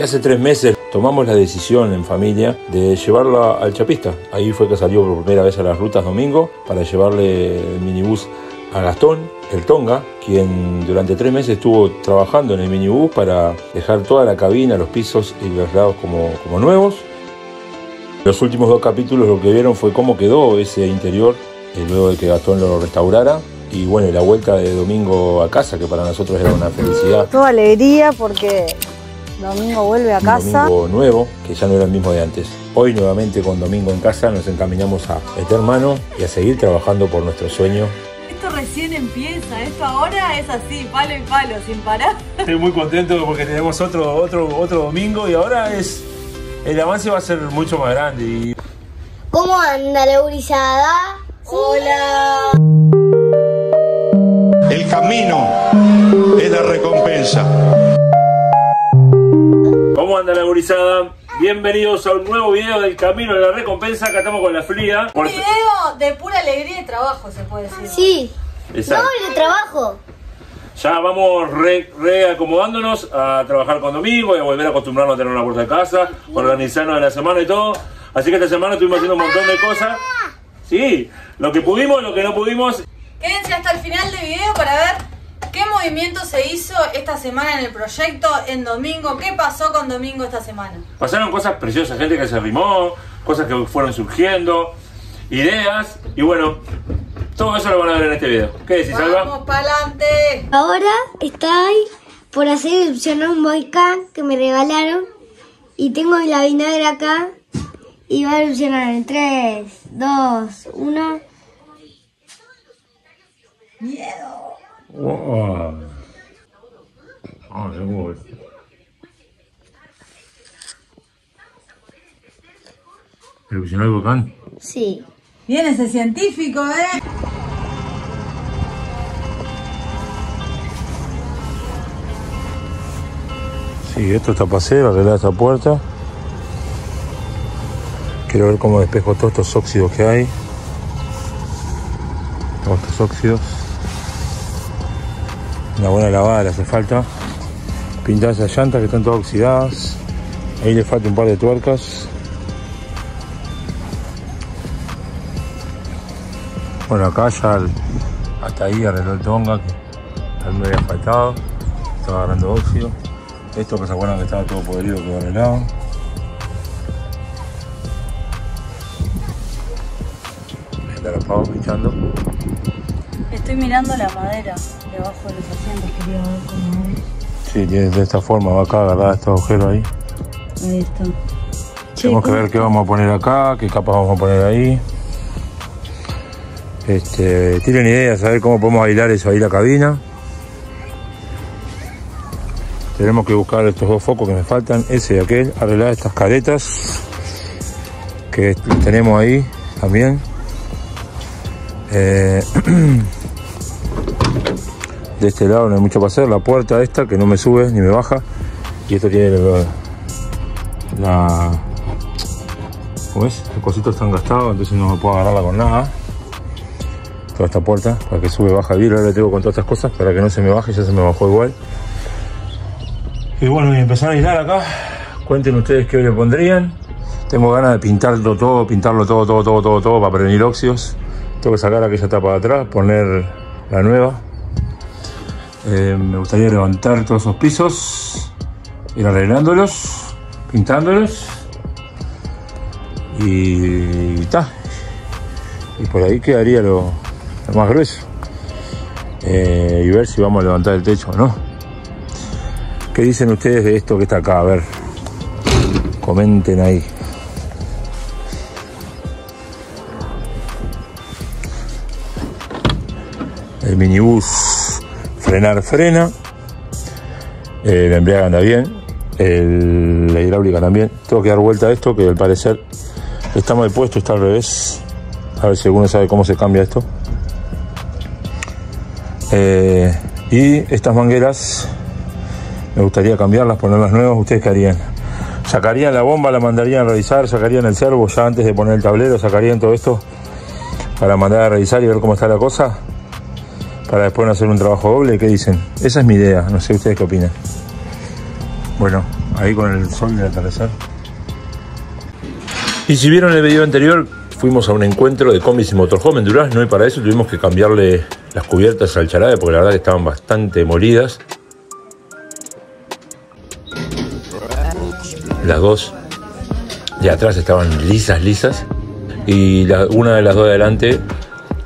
Y hace 3 meses tomamos la decisión en familia de llevarla al Chapista. Ahí fue que salió por primera vez a las rutas Domingo para llevarle el minibús a Gastón, el Tonga, quien durante 3 meses estuvo trabajando en el minibús para dejar toda la cabina, los pisos y los lados como nuevos. Los últimos 2 capítulos lo que vieron fue cómo quedó ese interior luego de que Gastón lo restaurara. Y bueno, y la vuelta de Domingo a casa, que para nosotros era una felicidad. Toda alegría porque Domingo vuelve a casa. Domingo nuevo, que ya no era el mismo de antes. Hoy nuevamente con Domingo en casa nos encaminamos a meter mano y a seguir trabajando por nuestro sueño. Esto recién empieza, esto ahora es así, palo y palo, sin parar. Estoy muy contento porque tenemos otro Domingo y ahora es... El avance va a ser mucho más grande. Y... ¿Cómo anda la gurizada? ¡Hola! El camino es la recompensa. ¿Cómo anda la gurizada? Bienvenidos a un nuevo video del camino de la recompensa. Acá estamos con la Fría. Un video de pura alegría y trabajo, se puede decir. Sí. Exacto. Doble trabajo. Ya vamos reacomodándonos a trabajar con Domingo y a volver a acostumbrarnos a tener una puerta de casa, organizarnos de la semana y todo. Así que esta semana estuvimos haciendo un montón de cosas. Sí, lo que pudimos, lo que no pudimos. Quédense hasta el final del video para ver qué movimiento se hizo esta semana en el proyecto, en Domingo, qué pasó con Domingo esta semana. Pasaron cosas preciosas, gente que se arrimó, cosas que fueron surgiendo, ideas y bueno... Todo eso lo van a ver en este video. ¿Qué decís, Salva? ¡Vamos para adelante! Ahora estoy por hacer erupcionar un volcán que me regalaron. Y tengo la vinagra acá. Y va a erupcionar en 3, 2, 1. ¡Miedo! ¡Wow! ¡Ah, qué bueno! ¿Erupcionó el volcán? Sí. Bien ese científico, ¿eh? Sí, esto está paseo, arreglar esta puerta. Quiero ver cómo despejo todos estos óxidos que hay. Todos estos óxidos. Una buena lavada le hace falta. Pintar esas llantas que están todas oxidadas. Ahí le falta un par de tuercas. Bueno, acá ya hasta ahí arregló el Tonga, que también me había faltado. Estaba agarrando óxido. Esto que se acuerdan que estaba todo podrido quedó arreglado. Está los pavos pinchando. Estoy mirando la madera debajo de los asientos, quería ver cómo es. Sí, de esta forma va acá agarrada este agujero ahí. Ahí está. Tenemos que ver qué vamos a poner acá, qué capas vamos a poner ahí. Tienen ideas a ver cómo podemos aislar eso ahí la cabina. Tenemos que buscar estos 2 focos que me faltan, ese y aquel, arreglar estas caretas que tenemos ahí también. De este lado no hay mucho para hacer, la puerta esta que no me sube ni me baja. Y esto tiene la... ¿Cómo es? Los cositos están gastados, entonces no me puedo agarrarla con nada. Toda esta puerta para que sube, baja bien, ahora le tengo con todas estas cosas para que no se me baje, ya se me bajó igual. Y bueno, y empezar a aislar acá. Cuenten ustedes qué le pondrían. Tengo ganas de pintarlo todo para prevenir óxidos. Tengo que sacar aquella tapa de atrás, poner la nueva. Me gustaría levantar todos esos pisos, ir arreglándolos, pintándolos. Y ta. Y por ahí quedaría lo más grueso. Y ver si vamos a levantar el techo o no. ¿Qué dicen ustedes de esto que está acá? A ver, comenten ahí. El minibús frenar frena. La embriaga anda bien. La hidráulica también. Tengo que dar vuelta a esto que al parecer está mal puesto, está al revés. A ver si alguno sabe cómo se cambia esto. Y estas mangueras me gustaría cambiarlas, ponerlas nuevas. ¿Ustedes qué harían? ¿Sacarían la bomba, la mandarían a revisar? ¿Sacarían el servo ya antes de poner el tablero? ¿Sacarían todo esto para mandar a revisar y ver cómo está la cosa? Para después no hacer un trabajo doble. ¿Qué dicen? Esa es mi idea, no sé ustedes qué opinan. Bueno, ahí con el sol del atardecer. Y si vieron el video anterior, fuimos a un encuentro de combis y motorhome en Durazno y para eso tuvimos que cambiarle las cubiertas al Charade porque la verdad que estaban bastante molidas. Las dos de atrás estaban lisas, lisas. Y una de las dos de adelante,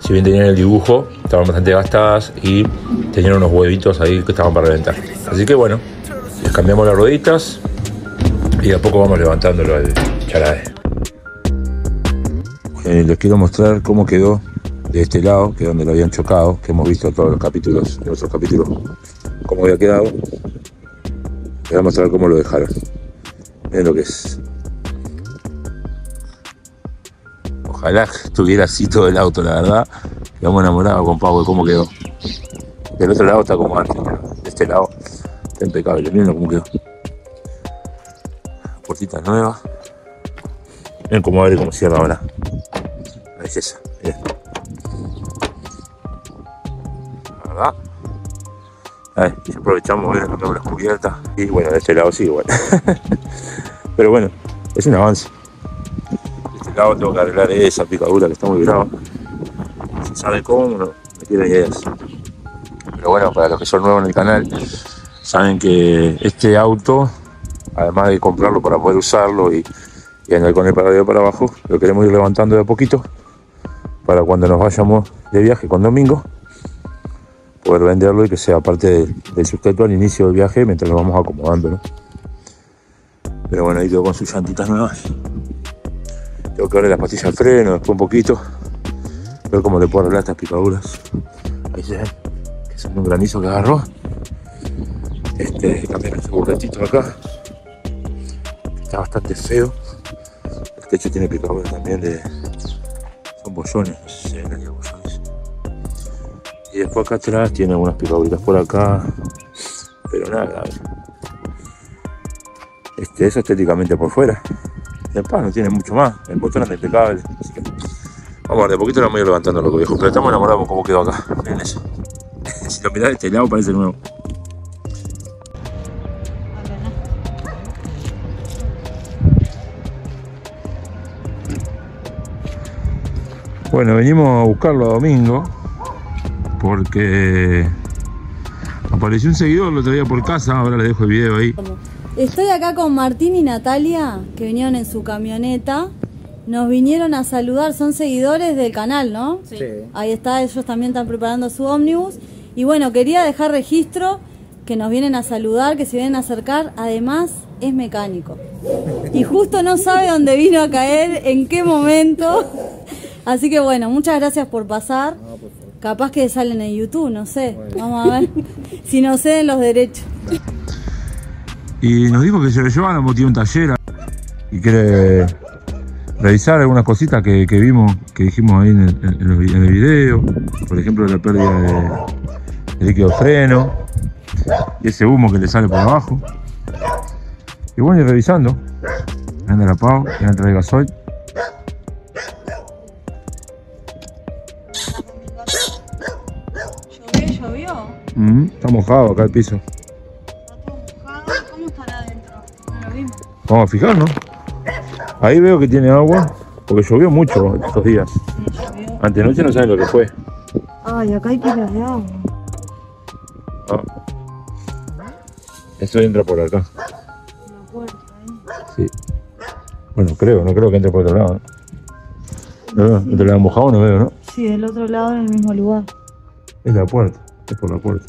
si bien tenían el dibujo, estaban bastante gastadas y tenían unos huevitos ahí que estaban para reventar. Así que bueno, les cambiamos las rueditas y de a poco vamos levantándolo al Charade. Les quiero mostrar cómo quedó de este lado, que es donde lo habían chocado, que hemos visto todos los capítulos, en otros capítulos, cómo había quedado. Les voy a mostrar cómo lo dejaron. Miren lo que es. Ojalá estuviera así todo el auto, la verdad. Quedamos enamorados con Pablo de cómo quedó. Del otro lado está como antes, de este lado está impecable. Miren cómo quedó. Puertitas nuevas. Miren cómo abre y cómo cierra ahora. La belleza, miren. La verdad. A ver, aprovechamos, miren, cambiamos las cubiertas. Y bueno, de este lado sí, igual. Pero bueno, es un avance. Claro, tengo que arreglar esa picadura que está muy brava. Se sabe cómo, no tiene ideas. Pero bueno, para los que son nuevos en el canal, saben que este auto, además de comprarlo para poder usarlo y andar con el paradero para abajo, lo queremos ir levantando de a poquito para cuando nos vayamos de viaje con Domingo, poder venderlo y que sea parte del sustento al inicio del viaje mientras lo vamos acomodando, ¿no? Pero bueno, ahí quedó con sus llantitas nuevas. Tengo que darle las pastillas al freno, después un poquito. Ver cómo le puedo arreglar estas picaduras. Ahí se ve que es un granizo que agarró. También este burletito acá. Está bastante feo. El techo tiene picaduras también de... Son bollones, no sé si hay bollones. Y después acá atrás tiene algunas picaduritas por acá. Pero nada grave. Eso estéticamente por fuera. Después no tiene mucho más, el botón es impecable, así que vamos a ver, de poquito lo vamos a ir levantando, loco viejo, pero estamos enamorados con cómo quedó acá, miren eso. Si lo mirás de este lado parece nuevo. Bueno, venimos a buscarlo a Domingo porque apareció un seguidor el otro día por casa, ahora les dejo el video ahí. Estoy acá con Martín y Natalia, que vinieron en su camioneta. Nos vinieron a saludar, son seguidores del canal, ¿no? Sí. Ahí está, ellos también están preparando su ómnibus. Y bueno, quería dejar registro que nos vienen a saludar, que se vienen a acercar. Además, es mecánico. Y justo no sabe dónde vino a caer, en qué momento. Así que bueno, muchas gracias por pasar. No, por favor. Capaz que salen en YouTube, no sé. Bueno. Vamos a ver si nos ceden los derechos. Y nos dijo que se lo llevaron porque tiene un taller y quiere revisar algunas cositas que vimos, que dijimos ahí en el video. Por ejemplo, la pérdida de líquido de freno y ese humo que le sale por abajo. Y bueno, y revisando. Anda la pavo, entra el gasoil. ¿Llovió? Está mojado acá el piso. Vamos a fijarnos. Ahí veo que tiene agua, porque llovió mucho estos días. Sí, antenoche no saben lo que fue. Ay, acá hay pilas de agua. Ah. Eso entra por acá. Una puerta, ¿eh? Sí. Bueno, no creo que entre por otro lado. No, sí. ¿Te lo han mojado? No veo, ¿no? Sí, del otro lado en el mismo lugar. Es la puerta, es por la puerta.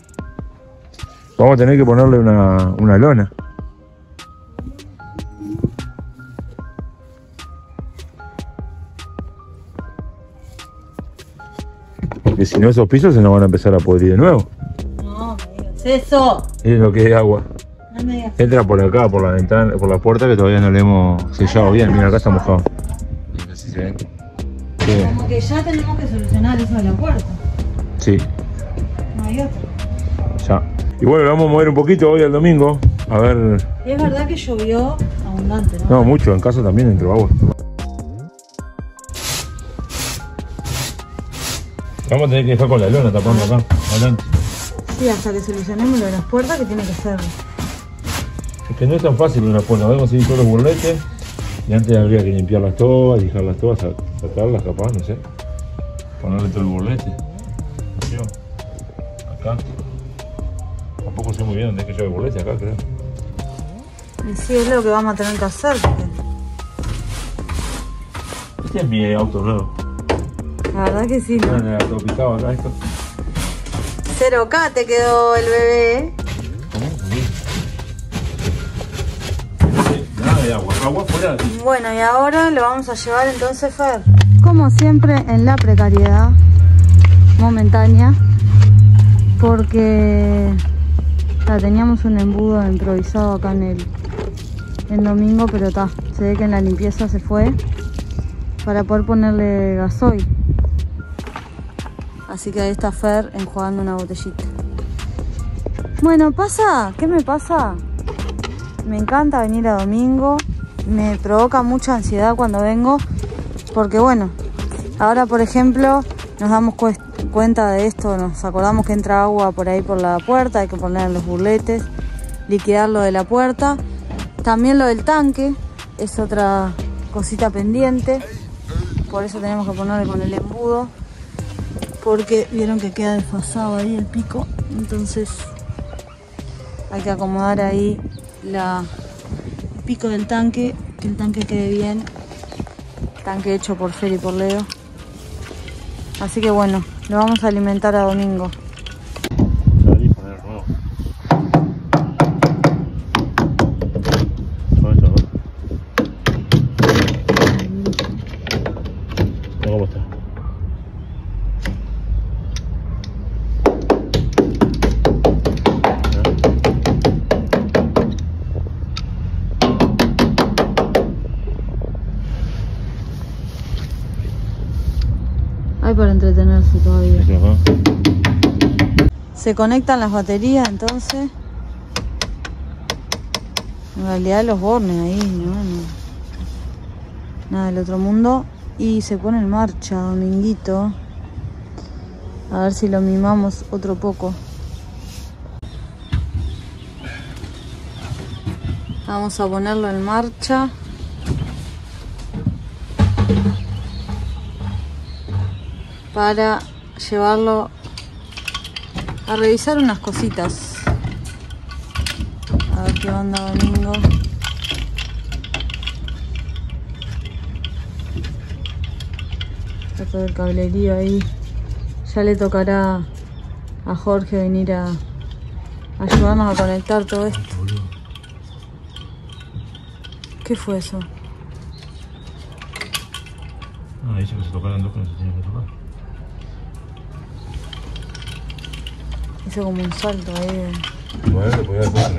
Vamos a tener que ponerle una lona. Porque si no, esos pisos se nos van a empezar a podrir de nuevo. No, me digas eso. Es lo que es agua. No me digas. Entra por acá, por la ventana, por la puerta que todavía no le hemos sellado bien. Mira, acá está mojado. Así se ven. Sí. Como que ya tenemos que solucionar eso de la puerta. Sí. No hay otro. Ya. Y bueno, lo vamos a mover un poquito hoy al domingo. A ver. Y es verdad que llovió abundante, ¿no? No, mucho. En casa también entró agua. Vamos a tener que dejar con la lona tapando acá, adelante. Sí, hasta que solucionemos lo de las puertas que tiene que ser Es que no es tan fácil una pona, debemos ir todos los burletes y antes habría que limpiarlas todas, lijarlas todas, sacarlas capaz, no sé. Ponerle todo el burlete. Acá. Tampoco sé muy bien dónde es que lleva el burlete acá, creo. Y sí, es lo que vamos a tener que hacer. Porque... Este es mi auto nuevo. La verdad que sí, ¿no? El auto picado acá, esto. 0K te quedó el bebé. Nada de agua, agua fuera. Bueno, y ahora lo vamos a llevar entonces, Fer. Como siempre en la precariedad momentánea, porque teníamos un embudo improvisado acá en el Domingo, pero se ve que en la limpieza se fue para poder ponerle gasoil. Así que ahí está Fer enjuagando una botellita. Bueno, pasa, ¿qué me pasa? Me encanta venir a Domingo, me provoca mucha ansiedad cuando vengo, porque bueno, ahora por ejemplo nos damos cuenta de esto, nos acordamos que entra agua por ahí por la puerta, hay que poner los burletes, liquidar lo de la puerta, también lo del tanque, es otra cosita pendiente, por eso tenemos que ponerle con el embudo, porque vieron que queda desfasado ahí el pico, entonces hay que acomodar ahí el pico del tanque, que el tanque quede bien, tanque hecho por Fer y por Leo. Así que bueno, lo vamos a alimentar a Domingo. Para entretenerse todavía. Se conectan las baterías, entonces en realidad los bornes ahí, ¿no? Nada del otro mundo, y se pone en marcha Dominguito, a ver si lo mimamos otro poco. Vamos a ponerlo en marcha. Para llevarlo a revisar unas cositas. A ver qué onda, Domingo. Está todo el cablerío ahí. Ya le tocará a Jorge venir a ayudarnos a conectar todo esto. ¿Qué fue eso? Ah, dice que se tocaran dos que no se tienen que tocar. Hizo como un salto ahí. Bueno, le podía dar cuenta.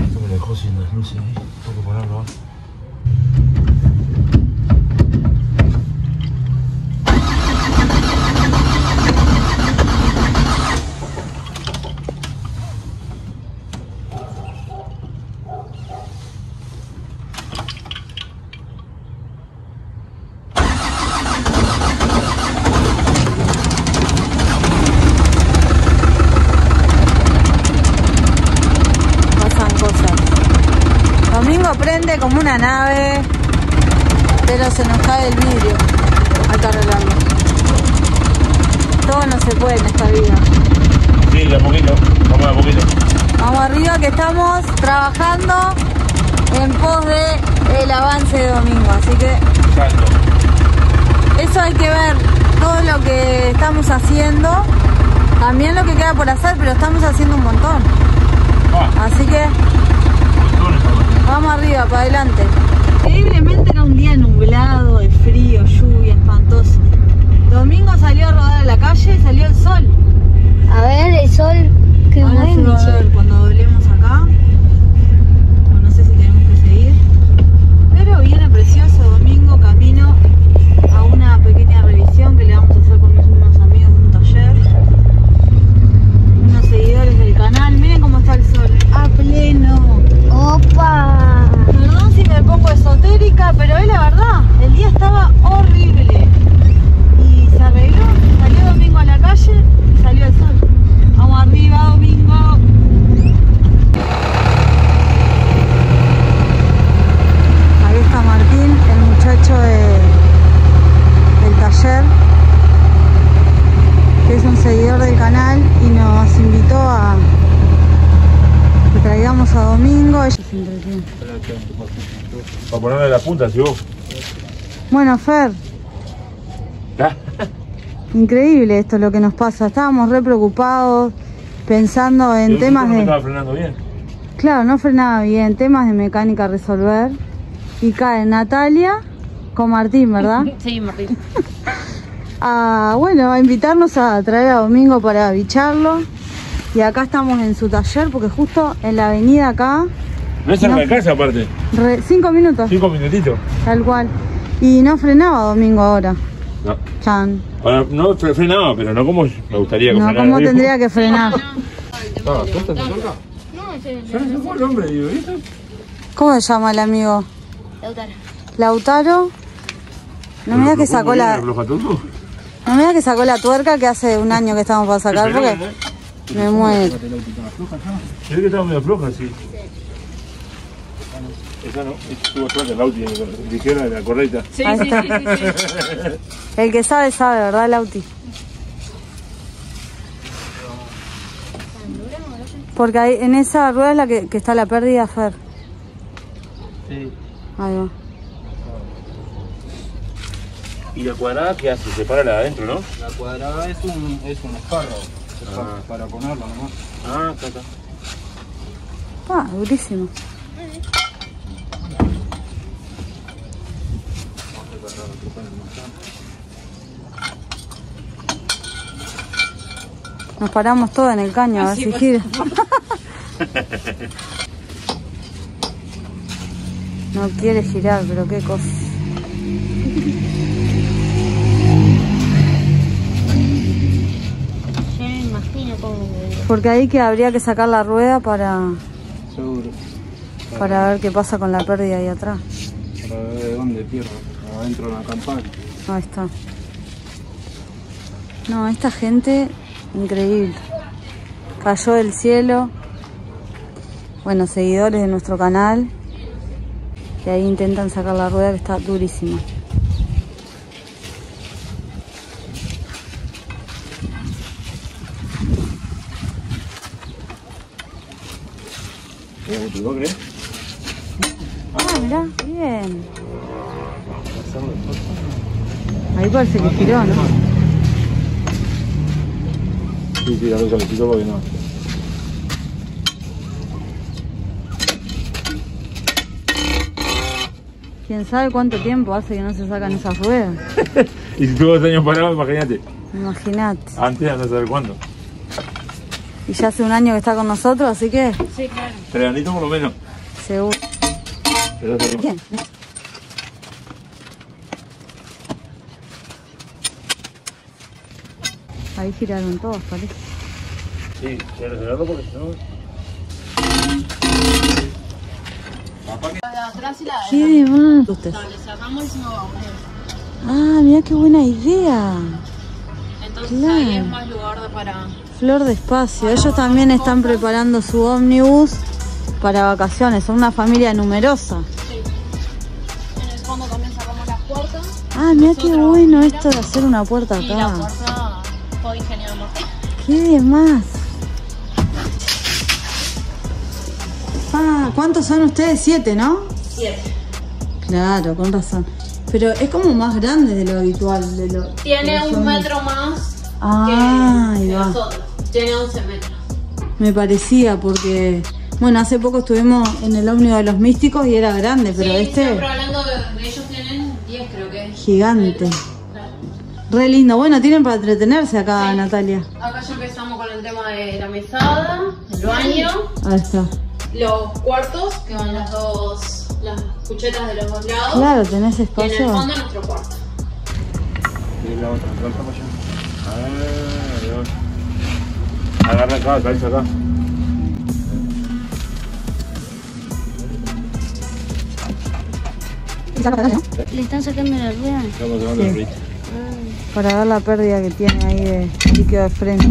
Esto me lo dejó sin las luces ahí. Tengo que ponerlo. Como una nave, pero se nos cae el vidrio. Hay que arreglarlo. Todo no se puede en esta vida. Sí, de a poquito. Vamos de a poquito. Vamos arriba, que estamos trabajando en pos de el avance de Domingo. Así que. Exacto. Eso hay que ver todo lo que estamos haciendo. También lo que queda por hacer, pero estamos haciendo un montón. Ah. Así que. Vamos arriba, para adelante. Increíblemente era un día nublado, de frío, lluvia, espantoso. Domingo salió a rodar a la calle y salió el sol. A ver, el sol, qué bueno. A ver, cuando doblemos acá. Bueno, no sé si tenemos que seguir. Pero viene precioso Domingo, camino a una pequeña revisión que le vamos a hacer con unos amigos de un taller. Unos seguidores del canal. Miren cómo está el sol. A pleno. ¡Opa! Perdón si me pongo esotérica, pero es la verdad, el día estaba horrible. Y se arregló, salió Domingo a la calle y salió el sol. Vamos arriba. Domingo, ella se entretiene. Para ponerle la punta, si vos. Bueno, Fer. ¿Ah? Increíble esto lo que nos pasa. Estábamos re preocupados, pensando en temas de... No estaba frenando bien. Claro, no frenaba bien, temas de mecánica a resolver. Y cae Natalia con Martín, ¿verdad? Sí, Martín. Bueno, a invitarnos a traer a Domingo para bicharlo. Y acá estamos en su taller, porque justo en la avenida acá... No es cerca de casa, aparte. 5 minutos. 5 minutitos. Tal cual. Y no frenaba Domingo ahora. No. Chan. Ahora, no frenaba, pero no como me gustaría que frenara. No, como tendría que frenar. No, ¿tú estás cerca? No, se fue el hombre, digo, ¿viste? ¿Cómo se llama el amigo? Lautaro. ¿Lautaro? No me da que sacó la... No me da que sacó la tuerca que hace un año que estamos para sacar, porque... Me muero. Se ve que estaba medio floja, sí. Esa no, estuvo suelta el Audi, dijera la correcta. Sí, sí, sí. El que sabe, sabe, ¿verdad, el Audi? Porque ahí, en esa rueda es la que está la pérdida, Fer. Sí. Ahí va. ¿Y la cuadrada qué hace? Se para la de adentro, ¿no? La cuadrada es un espárrago. Ah. Para ponerlo nomás. Ah, está acá. Ah, durísimo. Nos paramos todos en el caño, a ver si gira. No quiere girar, pero qué cosa. Porque ahí que habría que sacar la rueda para... Seguro. Para ver qué pasa con la pérdida ahí atrás. Para ver de dónde pierdo. Adentro de la campana. Ahí está. No, esta gente... Increíble. Cayó del cielo. Bueno, seguidores de nuestro canal. Que ahí intentan sacar la rueda que está durísima. ¿Lo crees? Ah, mirá, bien. Ahí parece que giró, ¿no? Sí, sí, la cosa le quitó porque no. ¿Quién sabe cuánto tiempo hace que no se sacan esas ruedas? Y si tuvo 2 años parados, imagínate. Imagínate. Antes de no saber cuándo. Y ya hace 1 año que está con nosotros, así que... Sí, claro. 3 añitos por lo menos. Seguro. Bien. Ahí giraron todos, parece. Sí, se giraron porque si no... ¡Qué demás! No, le cerramos y se nos vamos. Ah, mirá qué buena idea. Entonces claro. Ahí es más lugar de para... Flor de espacio. Ellos también están preparando su ómnibus para vacaciones. Son una familia numerosa. Sí. En el fondo también sacamos las puertas. Ah, mira qué bueno esto de hacer una puerta acá. Y la puerta todo ingeniero Martín. ¡Qué demás! Ah, ¿cuántos son ustedes? 7, ¿no? 7. Claro, con razón. Pero es como más grande de lo habitual. Tiene 1 metro más. Ah, ahí va. Tiene 11 metros. Me parecía porque... Bueno, hace poco estuvimos en el ómnibus de los místicos y era grande, pero sí, este... Siempre hablando de ellos tienen 10 creo que es. Gigante. Claro. Re lindo. Bueno, tienen para entretenerse acá, sí. Natalia. Acá ya empezamos con el tema de la mesada, el baño. Ahí está. Los cuartos, que van las cuchetas de los 2 lados. Claro, tenés espacio. Y en el fondo nuestro cuarto. Y la otra, la para allá. Agarra acá, caíse acá. ¿Le están sacando la rueda? Estamos sacando la rueda. Para ver la pérdida que tiene ahí de líquido de freno.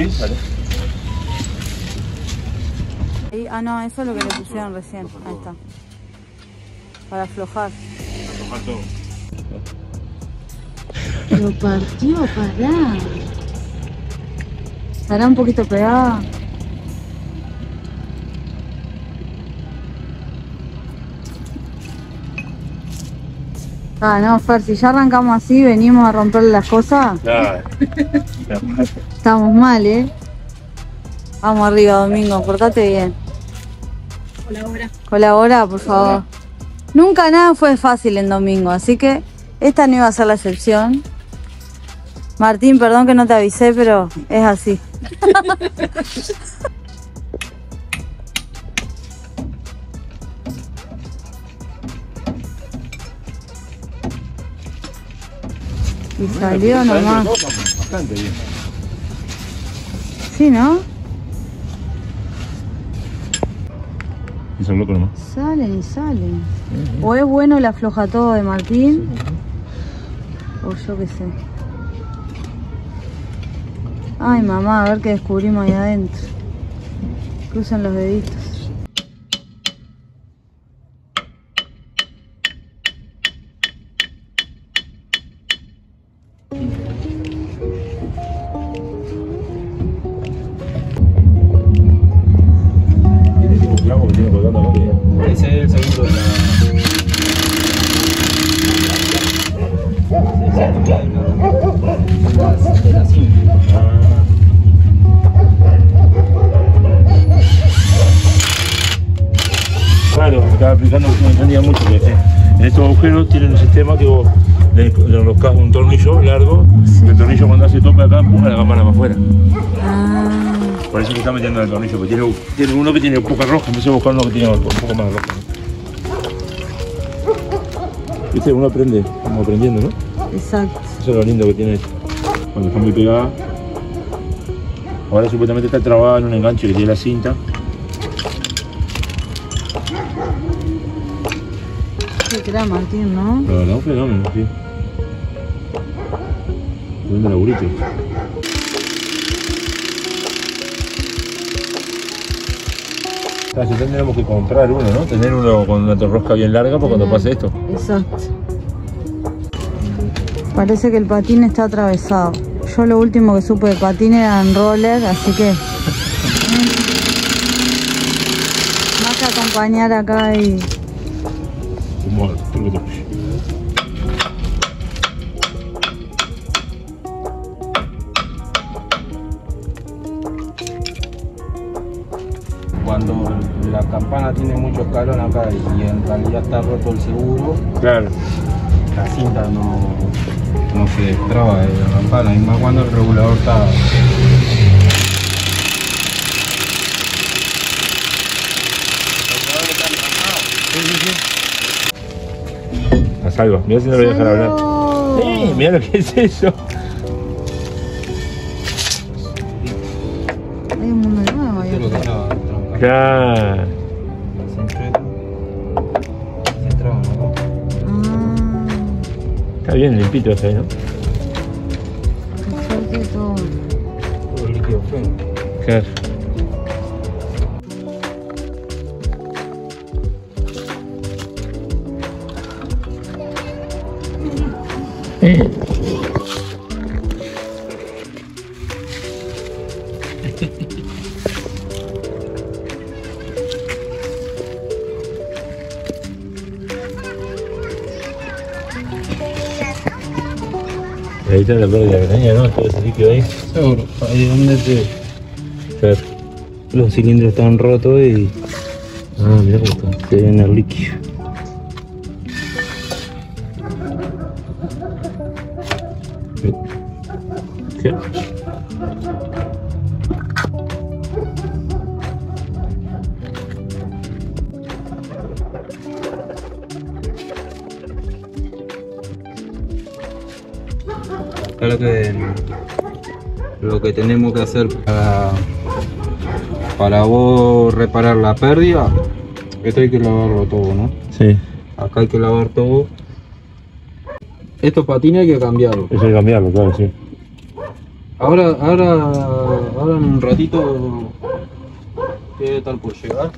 Sí, vale. Ahí, ah, no, eso es lo que le pusieron recién. Ahí está. Para aflojar. Para aflojar todo. Pero partió, pará. Estará un poquito pegada. Ah, no, Fer, si ya arrancamos así, venimos a romperle las cosas. Claro. Estamos mal, ¿eh? Vamos arriba, Domingo, portate bien. Colabora. Colabora, por favor. Nunca nada fue fácil en Domingo, así que esta no iba a ser la excepción. Martín, perdón que no te avisé, pero es así. Y salió nomás. Bastante bien. Sí, ¿no? Y son locos nomás. Salen y salen. Uh-huh. O es bueno el afloja todo de Martín. Sí, uh-huh. O yo qué sé. Ay, mamá, a ver qué descubrimos ahí adentro. Cruzan los deditos. Claro, me estaba explicando que no entendía mucho que en estos agujeros tienen un sistema que vos le enroscás un tornillo largo, sí. El tornillo cuando hace tope acá, pum, la campana para afuera. Ah. Por eso que está metiendo el tornillo, porque tiene uno que tiene poca roja, empecé a buscar uno que tiene un poco más roja. Viste, uno aprende, estamos aprendiendo, ¿no? Exacto. Eso es lo lindo que tiene esto. Cuando está muy pegada. Ahora supuestamente está trabada en un enganche que tiene la cinta. Se crea Martín, ¿no? Pero no, fenómeno, sí. Viendo la burrita. Casi tendríamos que comprar uno, ¿no? Tener uno con una rosca bien larga para cuando pase esto. Exacto. Parece que el patín está atravesado. Yo lo último que supe de patín eran roller, así que... Vas a acompañar acá y... Cuando la campana tiene mucho escalón acá y en realidad está roto el seguro, claro, la cinta no se destraba de la campana, y más cuando el regulador está... Salva, mirá si no lo voy a dejar hablar. ¡Eh! Mirá lo que es eso. Hay un mundo nuevo ahí. Claro. Está bien limpito ese, ¿no? Qué fuerte todo. Todo líquido feo. Claro. Ahí está la pérdida de la caña, ¿no? Todo ese líquido ahí. Seguro, ahí donde te... Claro. Los cilindros están rotos y... Ah, mirá cómo está, se viene el líquido. ¿Qué? Claro que lo que tenemos que hacer para vos reparar la pérdida, esto hay que lavarlo todo, ¿no? Sí. Acá hay que lavar todo. Estos patines hay que cambiarlos. Eso hay que cambiarlo, claro, sí. Ahora en un ratito, ¿qué tal por llegar?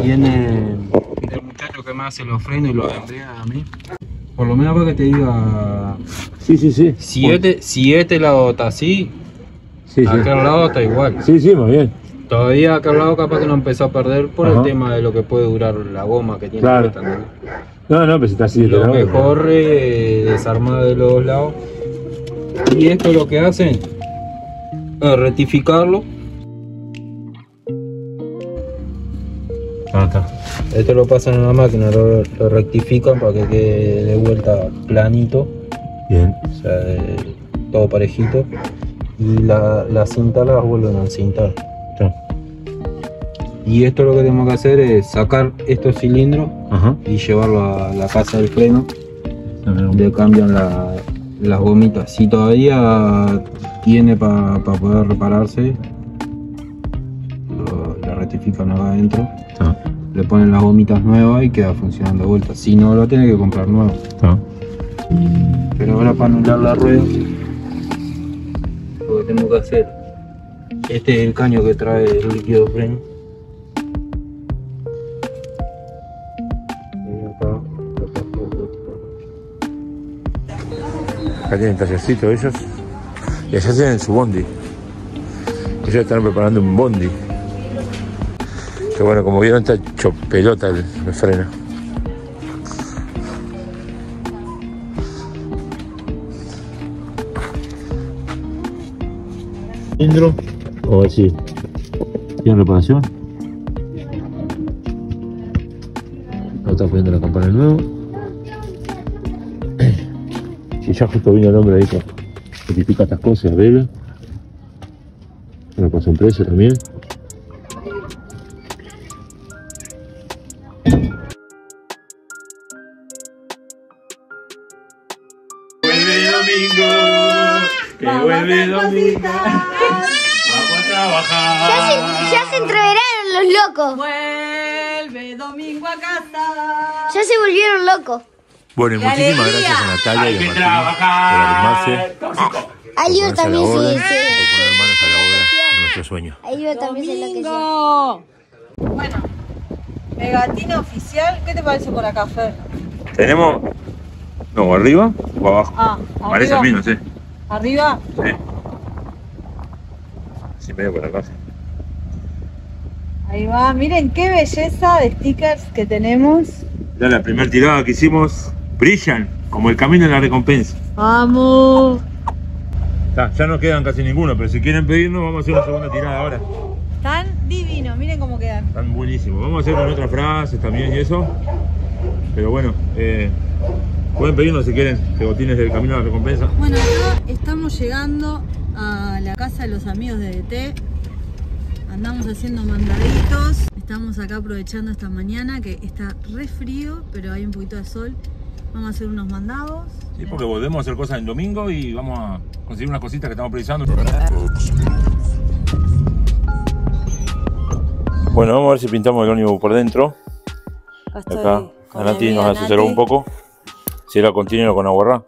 Viene el muchacho que me hace los frenos y lo vendría a mí. Por lo menos para que te diga... Sí, sí, sí. Siete la dota, ¿sí? Sí, acá sí. Al lado está igual. Sí, sí, más bien. Todavía acá al lado capaz que no empezó a perder por el tema de lo que puede durar la goma que tiene. Claro. No, pues está así. Lo que corre, desarmado de los dos lados. Y esto lo que hacen es rectificarlo. Esto lo pasan en la máquina, lo rectifican para que quede de vuelta planito. Bien. O sea, todo parejito. Y la cinta la vuelven a encintar. Sí. Y esto lo que tenemos que hacer es sacar estos cilindros y llevarlo a la casa del freno. Le cambian las gomitas. Si todavía tiene para poder repararse, la rectifican acá adentro. Sí. Le ponen las gomitas nuevas y queda funcionando de vuelta. Si no, lo tiene que comprar nuevo. Ah. Pero ahora para anular la rueda, lo que tenemos que hacer, este es el caño que trae el líquido freno. Acá tienen tallercito ellos. Y allá tienen su bondi. Ellos están preparando un bondi. Que bueno, como vieron, está hecho pelota el freno. ¿Cilindro? O así. ¿Tiene reparación? No está poniendo la campana de nuevo. Y ya justo vino el hombre ahí que certifica estas cosas, arregla. Bueno, pasa un precio también. Vuelve Domingo a casa. Ya se volvieron locos. Bueno, y muchísimas gracias a Natalia y a Martín por animarse. Ayuda también se dice. Por poner manos a la obra de nuestro sueño. Ayuda también se enloqueció. Bueno, pegatina oficial. ¿Qué te parece por acá, Fer? Tenemos... No, ¿arriba o abajo? Ah, arriba. Parece a mí, no sé. ¿Arriba? Sí. Así medio por acá, sí. Ahí va, miren qué belleza de stickers que tenemos. Ya la primera tirada que hicimos, brillan como el camino es la recompensa. ¡Vamos! Ya no quedan casi ninguno, pero si quieren pedirnos vamos a hacer una segunda tirada ahora. Están divinos, miren cómo quedan. Están buenísimos, vamos a hacer con otras frases también y eso. Pero bueno, pueden pedirnos si quieren pegotines del camino a la recompensa. Bueno, acá estamos llegando a la casa de los amigos de DT. Andamos haciendo mandaditos, estamos acá aprovechando esta mañana que está re frío, pero hay un poquito de sol. Vamos a hacer unos mandados. Sí, porque volvemos a hacer cosas el domingo y vamos a conseguir unas cositas que estamos precisando. Bueno, vamos a ver si pintamos el ómnibus por dentro. Acá a Nati nos asesoró un poco. Si era con tiner o con aguarrá.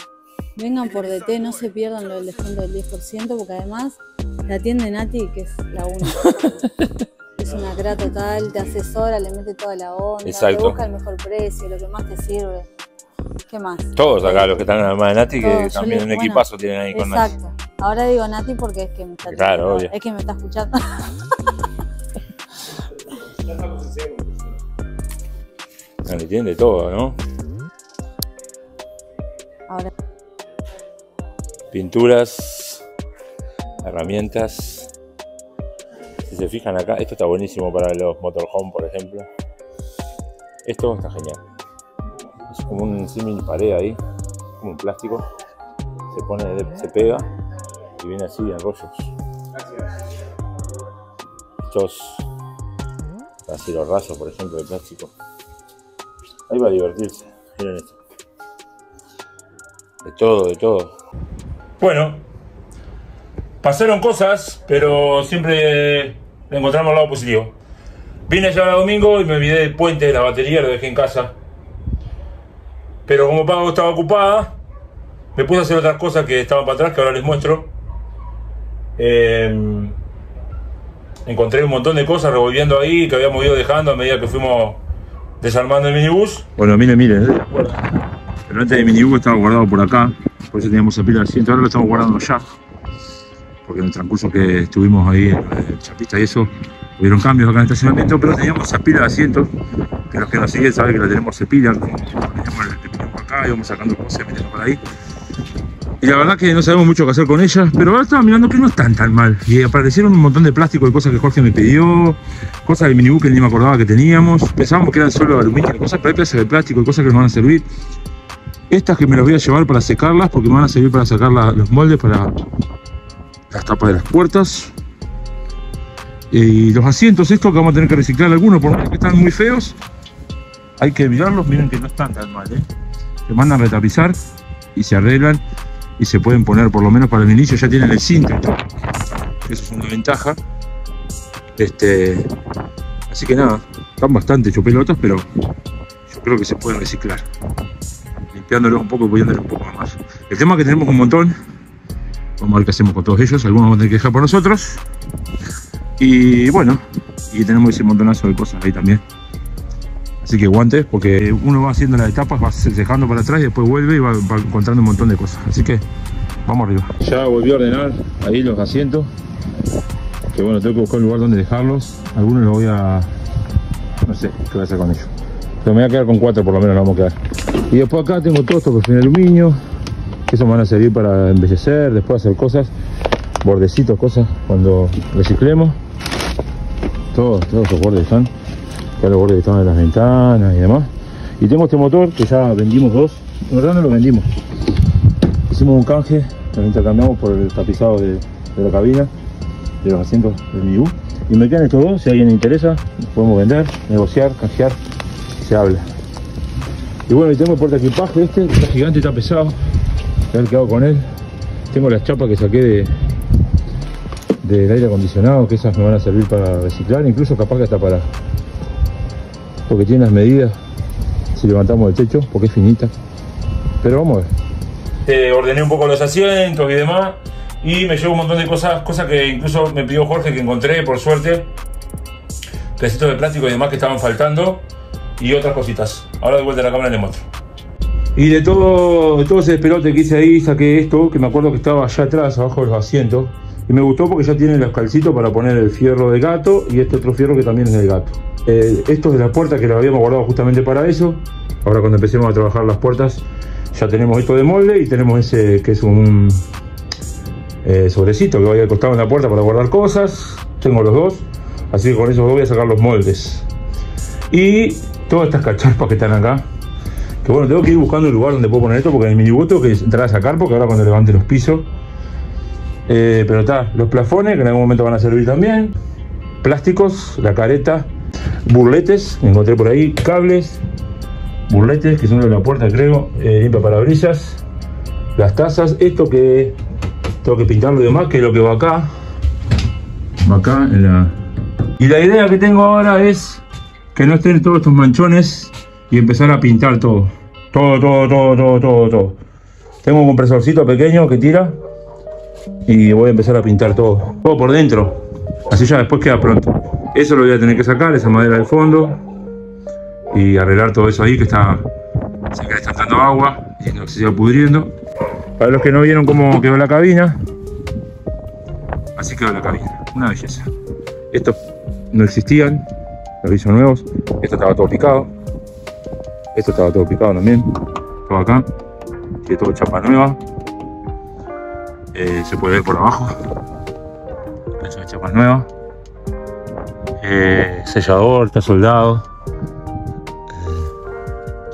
Vengan por DT, no se pierdan lo del descuento del 10%, porque además la atiende Nati, que es la única. Es una cra total, te asesora, le mete toda la onda, te busca el mejor precio, lo que más te sirve. ¿Qué más? Todos acá, los que están además de Nati, todos, que también un equipazo tienen ahí con Nati. Exacto. Ahora digo Nati porque es que me está escuchando. Es que me está escuchando. Le entiende todo, ¿no? Ahora. Pinturas, herramientas. Si se fijan acá, esto está buenísimo para los motorhome, por ejemplo. Esto está genial. Es como un símil pared ahí, como un plástico. Se pone, se pega y viene así en rollos. Estos acero raso, por ejemplo, de plástico. Ahí va a divertirse. Miren esto. De todo, de todo. Bueno, pasaron cosas, pero siempre le encontramos el lado positivo. Vine allá el domingo y me olvidé del puente de la batería, lo dejé en casa. Pero como Pago estaba ocupada, Me puse a hacer otras cosas que estaban para atrás, que ahora les muestro. Encontré un montón de cosas revolviendo ahí, que habíamos ido dejando a medida que fuimos desarmando el minibús. Bueno, mire, pero antes del minibús estaba guardado por acá, por eso teníamos la pila de asiento. Ahora lo estamos guardando ya, porque en el transcurso que estuvimos ahí en Chapista y eso, hubieron cambios acá en el estacionamiento, pero teníamos esa pila de asientos, que los que nos siguen saben que la tenemos cepilla, que teníamos el cepillo acá, íbamos sacando cosas, metiendo para ahí. Y la verdad que no sabemos mucho qué hacer con ellas, pero ahora estaba mirando que no están tan mal. Y aparecieron un montón de plástico y cosas que Jorge me pidió, cosas del minibús que ni me acordaba que teníamos. Pensábamos que eran solo aluminio y cosas, pero hay piezas de plástico y cosas que nos van a servir. Estas que me las voy a llevar para secarlas, porque me van a servir para sacar los moldes para las tapas de las puertas. Y los asientos estos que vamos a tener que reciclar algunos, por más que están muy feos, hay que mirarlos. Miren que no están tan mal, ¿eh? Se mandan a retapizar y se arreglan. Y se pueden poner, por lo menos para el inicio, ya tienen el cinto. Eso es una ventaja. Así que nada, están bastante chopelotas, pero yo creo que se pueden reciclar. Limpiándolos un poco y poniéndolos un poco más. El tema es que tenemos un montón. Vamos a ver qué hacemos con todos ellos. Algunos vamos a tener que dejar por nosotros. Y bueno, y tenemos ese montonazo de cosas ahí también. Así que guantes, porque uno va haciendo las etapas, va dejando para atrás y después vuelve y va encontrando un montón de cosas. Así que vamos arriba. Ya volví a ordenar ahí los asientos. Que bueno, tengo que buscar un lugar donde dejarlos. Algunos los voy a... no sé qué voy a hacer con ellos. Pero me voy a quedar con 4 por lo menos, nos vamos a quedar. Y después acá tengo todo esto que es aluminio. Eso me van a servir para embellecer, después hacer cosas. Bordecitos, cosas, cuando reciclemos. Todos esos bordes están. Acá los bordes que estaban en las ventanas y demás. Y tengo este motor que ya vendimos 2. En verdad no lo vendimos. Hicimos un canje, lo intercambiamos por el tapizado de la cabina, de los asientos del minibús. Y me quedan estos 2, si a alguien le interesa, los podemos vender, negociar, canjear, se habla. Y bueno, y tengo el porta equipaje este, que está gigante, está pesado. A ver qué hago con él. Tengo las chapas que saqué del aire acondicionado, que esas me van a servir para reciclar, incluso capaz que hasta para... porque tiene las medidas si levantamos el techo, porque es finita, pero vamos a ver. Ordené un poco los asientos y demás, y me llevo un montón de cosas que incluso me pidió Jorge, que encontré por suerte, pedacitos de plástico y demás que estaban faltando, y otras cositas. Ahora de vuelta a la cámara les muestro. Y de todo ese despelote que hice ahí, saqué esto, que me acuerdo que estaba allá atrás, abajo de los asientos, y me gustó porque ya tienen los calcitos para poner el fierro de gato, y este otro fierro que también es del gato. Estos de las puertas que los habíamos guardado justamente para eso. Ahora cuando empecemos a trabajar las puertas, ya tenemos esto de molde y tenemos ese que es un sobrecito que va al costado de la puerta para guardar cosas. Tengo los 2, así que con esos 2 voy a sacar los moldes. Y todas estas cacharpas que están acá, que bueno, tengo que ir buscando el lugar donde puedo poner esto, porque en el minibús tengo que entrar a sacar, porque ahora cuando levante los pisos. Pero está, los plafones que en algún momento van a servir también. Plásticos, la careta. Burletes, me encontré por ahí, cables, burletes, que son de la puerta creo, limpia parabrisas, las tazas, esto que tengo que pintarlo y demás, que es lo que va acá en la... Y la idea que tengo ahora es que no estén todos estos manchones y empezar a pintar todo. Tengo un compresorcito pequeño que tira y voy a empezar a pintar todo por dentro, así ya después queda pronto. Eso lo voy a tener que sacar, esa madera del fondo, y arreglar todo eso ahí que está entrando agua y no se siga pudriendo. Para los que no vieron cómo quedó la cabina, así quedó la cabina, una belleza. Estos no existían, los hizo nuevos. Esto estaba todo picado también, todo acá, tiene todo chapa nueva. Se puede ver por abajo, esas chapas nuevas. Sellador, está soldado,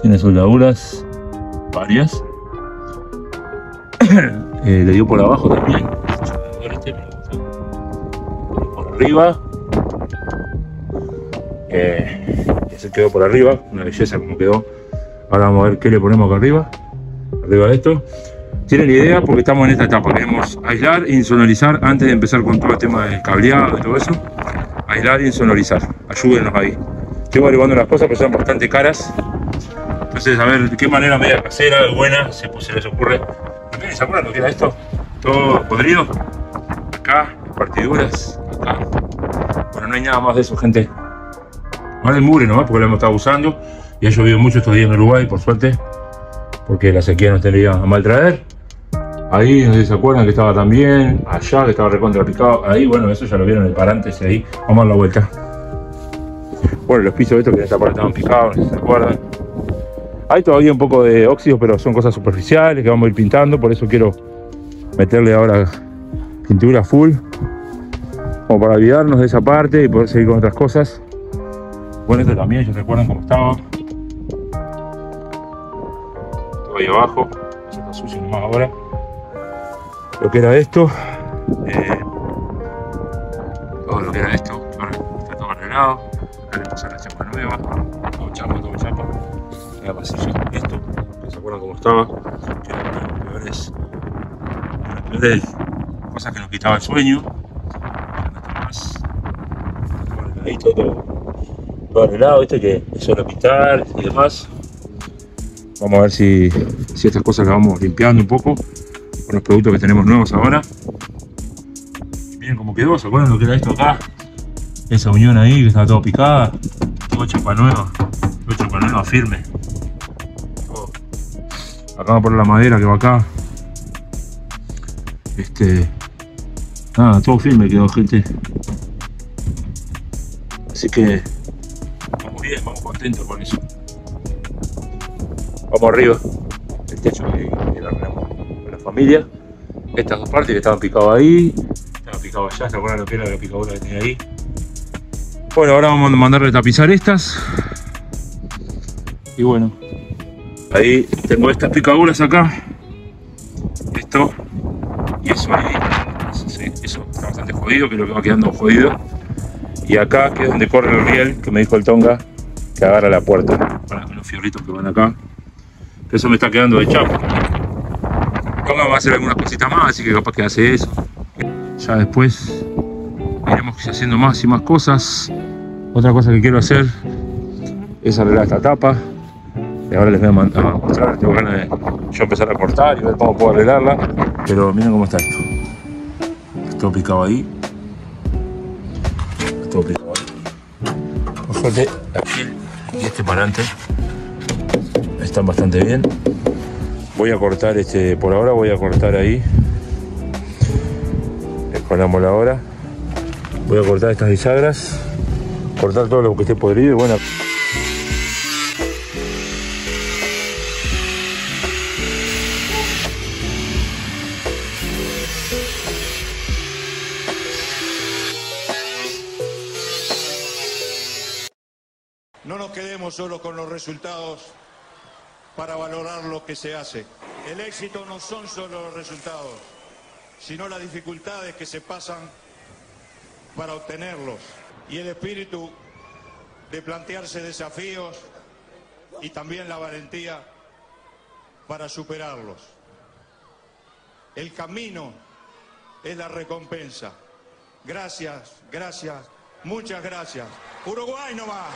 tiene soldaduras varias. Le dio por abajo también, por arriba, ese quedó por arriba, una belleza como quedó. Ahora vamos a ver qué le ponemos acá arriba de esto. Tienen idea porque estamos en esta etapa, queremos aislar e insonorizar antes de empezar con todo el tema del cableado y todo eso. Aislar y insonorizar, ayúdenos ahí. Estoy averiguando las cosas, pero son bastante caras. Entonces, a ver de qué manera media casera, buena, se les ocurre apenas se acuerdan lo que era esto. Todo podrido. Acá, partiduras. Acá. Bueno, no hay nada más de eso, gente. Más del mugre nomás, porque lo hemos estado usando. Y ha llovido mucho estos días en Uruguay, por suerte. Porque la sequía nos tendría a mal traer. Ahí, no sé si se acuerdan que estaba también. Allá, que estaba recontra picado. Ahí, bueno, eso ya lo vieron el parantes ahí. Vamos a dar la vuelta. Bueno, los pisos estos que esta parte estaban picados, no sé si se acuerdan. Hay todavía un poco de óxido, pero son cosas superficiales que vamos a ir pintando. Por eso quiero meterle ahora pintura full. Como para olvidarnos de esa parte y poder seguir con otras cosas. Bueno, esto también, ellos recuerdan cómo estaba. Todo ahí abajo. Eso está sucio nomás ahora. Lo que era esto. Todo lo que era esto. Ahora está todo arreglado. Acá le pasan la chapa nueva. Todo chapa. La pasilla, esto. ¿Se acuerdan cómo estaba? Que eran las peores cosas que nos quitaba el sueño. Ahí todo arreglado, viste que es solo pintar y demás. Vamos a ver si estas cosas las vamos limpiando un poco con los productos que tenemos nuevos ahora. Miren cómo quedó, ¿se acuerdan lo que era esto acá? Esa unión ahí que estaba todo picada, todo chapa nueva firme. Todo. Acá vamos a poner la madera que va acá. Todo firme quedó, gente. Así que vamos bien, vamos contentos con eso. Vamos arriba. El techo que le arreglamos a la familia. Estas dos partes que estaban picadas ahí. Estaban picadas allá, se acuerdan lo que era la picadura que tenía ahí. Bueno, ahora vamos a mandarle a tapizar estas. Y bueno. Ahí tengo estas picaduras acá. Esto. Y eso ahí. Eso está bastante jodido, que lo que va quedando jodido. Y acá, que es donde corre el riel, que me dijo el Tonga, que agarra la puerta. Para los fierritos que van acá. Eso me está quedando de chapa. El Tonga va a hacer algunas cositas más, así que capaz que hace eso. Ya después iremos haciendo más y más cosas. Otra cosa que quiero hacer es arreglar esta tapa. Y ahora les voy a mostrar, tengo ganas de yo empezar a cortar y ver cómo puedo arreglarla. Pero miren cómo está esto. Esto picado ahí. Por suerte, la piel y este parante están bastante bien. Voy a cortar por ahora voy a cortar ahí. Con la mola ahora. Voy a cortar estas bisagras. Cortar todo lo que esté podrido y bueno. No nos quedemos solo con los resultados para valorar lo que se hace. El éxito no son solo los resultados, sino las dificultades que se pasan para obtenerlos. Y el espíritu de plantearse desafíos y también la valentía para superarlos. El camino es la recompensa. Gracias, muchas gracias. Uruguay nomás.